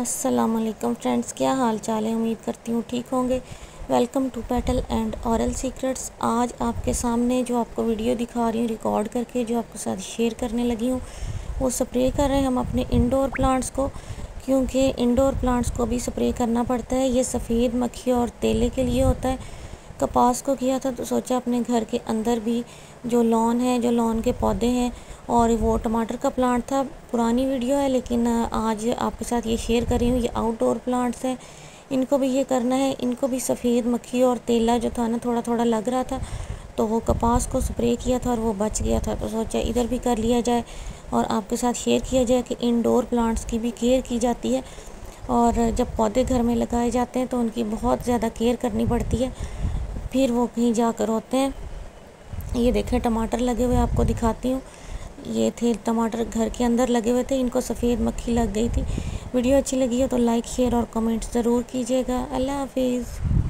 अस्सलामुअलैकुम फ्रेंड्स, क्या हाल चाल है। उम्मीद करती हूँ ठीक होंगे। Welcome to petal and oral secrets. आज आपके सामने जो आपको वीडियो दिखा रही हूँ रिकॉर्ड करके, जो आपके साथ शेयर करने लगी हूँ, वो स्प्रे कर रहे हैं हम अपने इंडोर प्लांट्स को, क्योंकि इंडोर प्लांट्स को भी स्प्रे करना पड़ता है। ये सफ़ेद मक्खी और तेले के लिए होता है। कपास को किया था तो सोचा अपने घर के अंदर भी जो लॉन है, जो लॉन के पौधे हैं, और वो टमाटर का प्लांट था। पुरानी वीडियो है लेकिन आज आपके साथ ये शेयर कर रही हूँ। ये आउटडोर प्लांट्स हैं, इनको भी ये करना है। इनको भी सफ़ेद मक्खी और तेला जो था ना, थोड़ा थोड़ा लग रहा था, तो वो कपास को स्प्रे किया था और वो बच गया था, तो सोचा इधर भी कर लिया जाए और आपके साथ शेयर किया जाए कि इंडोर प्लांट्स की भी केयर की जाती है। और जब पौधे घर में लगाए जाते हैं तो उनकी बहुत ज़्यादा केयर करनी पड़ती है, फिर वो कहीं जाकर होते हैं। ये देखें, टमाटर लगे हुए आपको दिखाती हूँ। ये थे टमाटर, घर के अंदर लगे हुए थे, इनको सफ़ेद मक्खी लग गई थी। वीडियो अच्छी लगी हो तो लाइक, शेयर और कमेंट ज़रूर कीजिएगा। अल्लाह हाफिज़।